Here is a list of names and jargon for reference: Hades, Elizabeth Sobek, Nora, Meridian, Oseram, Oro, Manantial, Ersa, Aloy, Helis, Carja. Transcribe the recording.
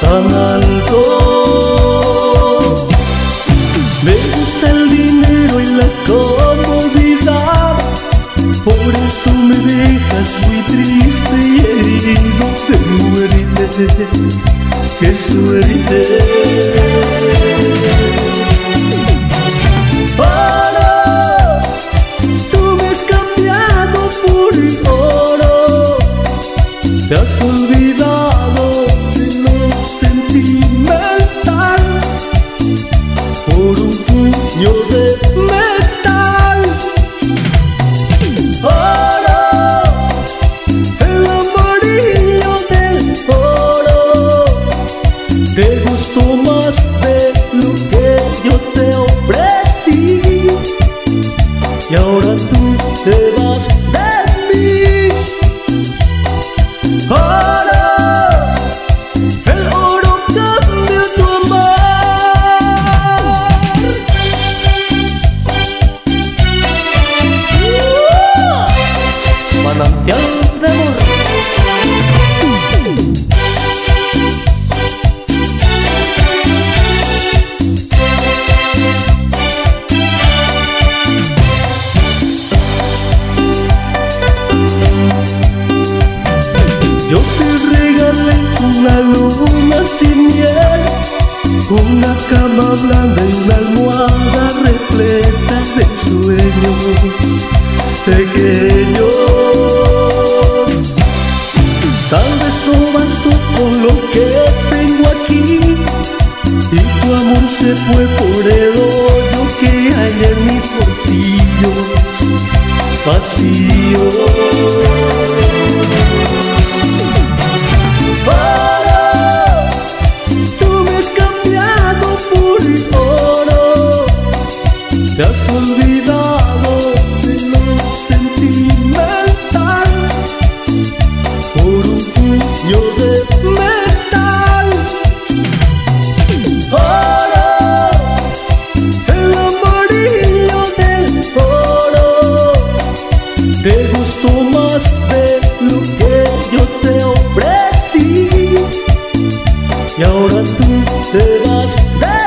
tan alto. Me gusta el dinero y la comodidad, por eso me dejas muy triste y herido. ¡Qué suerte! ¡Qué suerte! Te has olvidado de lo sentimental por un puño de metal. Oro, el amarillo del oro, te gustó más de lo que yo te ofrecí, y ahora tú te vas de mí. Oro, el oro cambia tu amor. Manantial de amor. Yo te regalé una luna sin miel, una cama blanda y una almohada repleta de sueños pequeños. Tal vez no bastó con lo que tengo aquí, y tu amor se fue por el hoyo que hay en mis bolsillos vacíos. Te has olvidado de lo sentimental por un puño de metal. Oro, el amarillo del oro, te gustó más de lo que yo te ofrecí, y ahora tú te vas de mí.